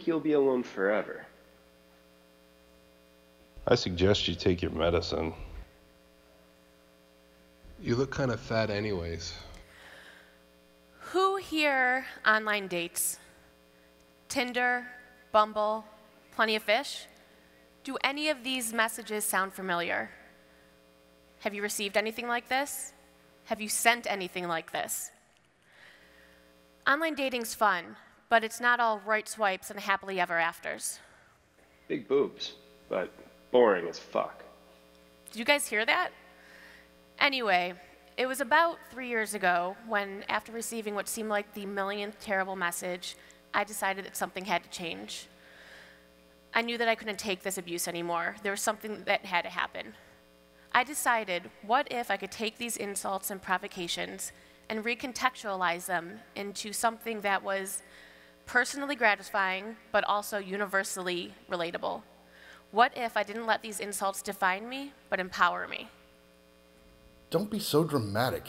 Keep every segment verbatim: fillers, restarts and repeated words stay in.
think you'll be alone forever. I suggest you take your medicine. You look kind of fat anyways. Who here online dates? Tinder, Bumble, Plenty of Fish? Do any of these messages sound familiar? Have you received anything like this? Have you sent anything like this? Online dating's fun, but it's not all right swipes and happily ever afters. Big boobs, but boring as fuck. Did you guys hear that? Anyway, it was about three years ago when, after receiving what seemed like the millionth terrible message, I decided that something had to change. I knew that I couldn't take this abuse anymore. There was something that had to happen. I decided, what if I could take these insults and provocations and recontextualize them into something that was personally gratifying, but also universally relatable? What if I didn't let these insults define me, but empower me? Don't be so dramatic.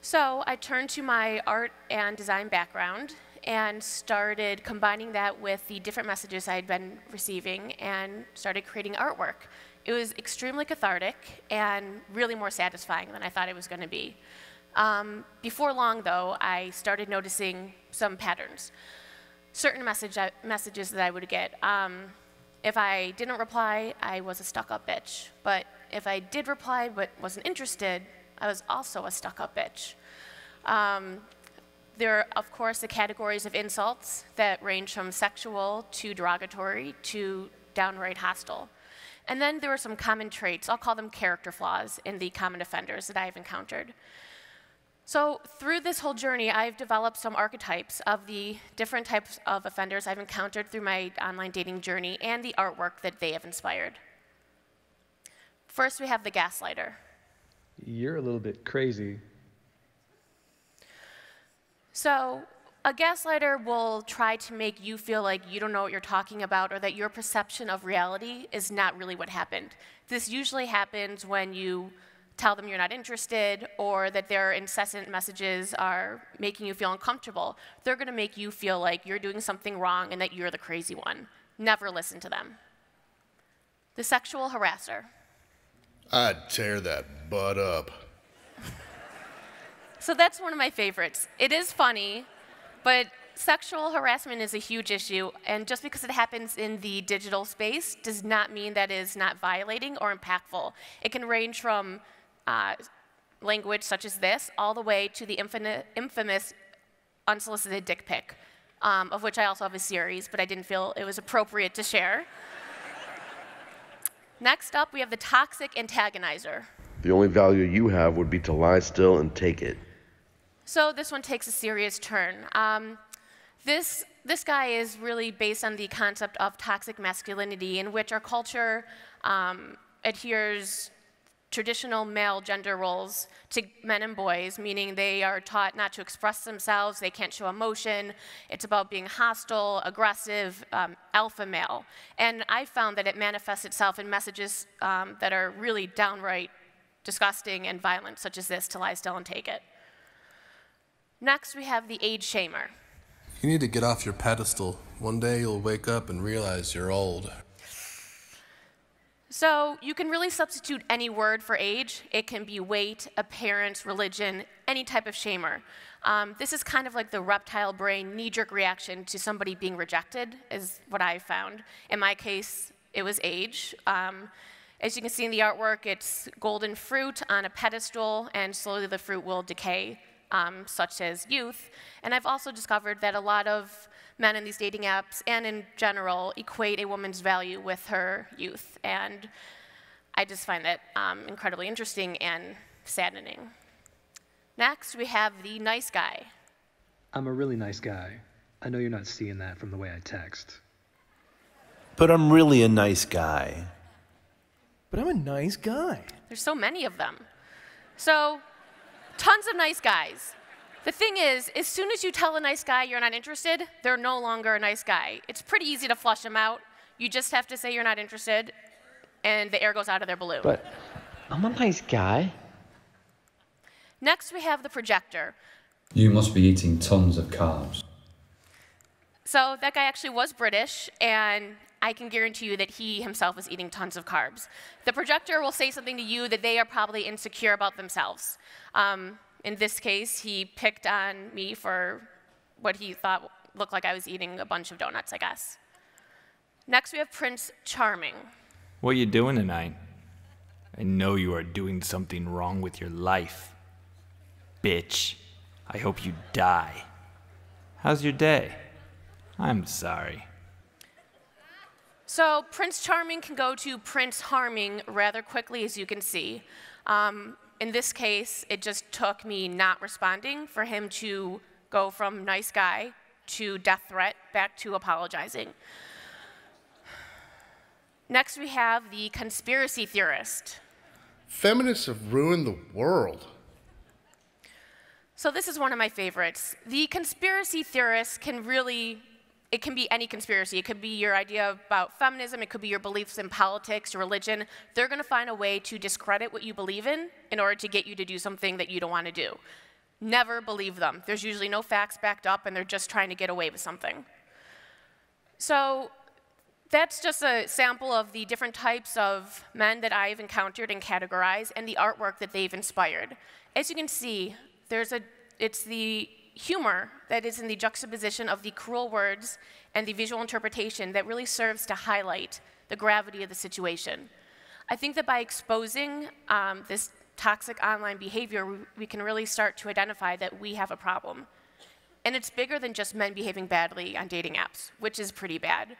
So I turned to my art and design background and started combining that with the different messages I had been receiving and started creating artwork. It was extremely cathartic and really more satisfying than I thought it was going to be. Um, before long, though, I started noticing some patterns, certain message I, messages that I would get. Um, if I didn't reply, I was a stuck-up bitch. But if I did reply but wasn't interested, I was also a stuck-up bitch. Um, there are, of course, the categories of insults that range from sexual to derogatory to downright hostile. And then there were some common traits, I'll call them character flaws, in the common offenders that I have encountered. So through this whole journey, I've developed some archetypes of the different types of offenders I've encountered through my online dating journey and the artwork that they have inspired. First, we have the gaslighter. You're a little bit crazy. So a gaslighter will try to make you feel like you don't know what you're talking about or that your perception of reality is not really what happened. This usually happens when you tell them you're not interested or that their incessant messages are making you feel uncomfortable. They're going to make you feel like you're doing something wrong and that you're the crazy one. Never listen to them. The sexual harasser. I'd tear that butt up. So that's one of my favorites. It is funny. But sexual harassment is a huge issue, and just because it happens in the digital space does not mean that it is not violating or impactful. It can range from uh, language such as this all the way to the infamous, infamous unsolicited dick pic, um, of which I also have a series, but I didn't feel it was appropriate to share. Next up, we have the toxic antagonizer. The only value you have would be to lie still and take it. So this one takes a serious turn. Um, this, this guy is really based on the concept of toxic masculinity, in which our culture um, adheres traditional male gender roles to men and boys, meaning they are taught not to express themselves, they can't show emotion. It's about being hostile, aggressive, um, alpha male. And I found that it manifests itself in messages um, that are really downright disgusting and violent, such as this, to lie still and take it. Next, we have the age shamer. You need to get off your pedestal. One day you'll wake up and realize you're old. So you can really substitute any word for age. It can be weight, appearance, religion, any type of shamer. Um, this is kind of like the reptile brain knee-jerk reaction to somebody being rejected, is what I found. In my case, it was age. Um, As you can see in the artwork, it's golden fruit on a pedestal, and slowly the fruit will decay. Um, such as youth. And I've also discovered that a lot of men in these dating apps, and in general, equate a woman's value with her youth. And I just find that um, incredibly interesting and saddening. Next, we have the nice guy. I'm a really nice guy. I know you're not seeing that from the way I text. But I'm really a nice guy. But I'm a nice guy. There's so many of them. So tons of nice guys. The thing is, as soon as you tell a nice guy you're not interested, they're no longer a nice guy. It's pretty easy to flush them out. You just have to say you're not interested, and the air goes out of their balloon. But I'm a nice guy. Next, we have the projector. You must be eating tons of carbs. So that guy actually was British, and I can guarantee you that he himself is eating tons of carbs. The projector will say something to you that they are probably insecure about themselves. Um, in this case, he picked on me for what he thought looked like I was eating a bunch of donuts, I guess. Next, we have Prince Charming. What are you doing tonight? I know you are doing something wrong with your life. Bitch, I hope you die. How's your day? I'm sorry. So Prince Charming can go to Prince Harming rather quickly, as you can see. Um, in this case, it just took me not responding for him to go from nice guy to death threat back to apologizing. Next, we have the conspiracy theorist. Feminists have ruined the world. So this is one of my favorites. The conspiracy theorist can really It can be any conspiracy. It could be your idea about feminism. It could be your beliefs in politics, your religion. They're going to find a way to discredit what you believe in in order to get you to do something that you don't want to do. Never believe them. There's usually no facts backed up, and they're just trying to get away with something. So that's just a sample of the different types of men that I've encountered and categorized and the artwork that they've inspired. As you can see, there's a, it's the humor that is in the juxtaposition of the cruel words and the visual interpretation that really serves to highlight the gravity of the situation. I think that by exposing um, this toxic online behavior, we, we can really start to identify that we have a problem. And it's bigger than just men behaving badly on dating apps, which is pretty bad.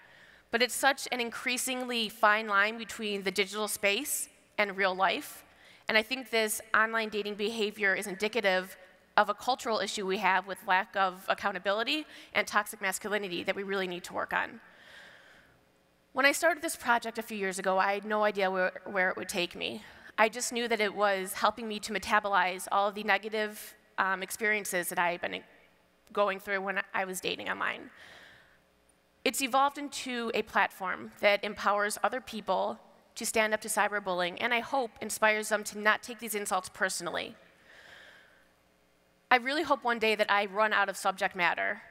But it's such an increasingly fine line between the digital space and real life. And I think this online dating behavior is indicative of a cultural issue we have with lack of accountability and toxic masculinity that we really need to work on. When I started this project a few years ago, I had no idea where, where it would take me. I just knew that it was helping me to metabolize all of the negative um, experiences that I had been going through when I was dating online. It's evolved into a platform that empowers other people to stand up to cyberbullying, and I hope inspires them to not take these insults personally. I really hope one day that I run out of subject matter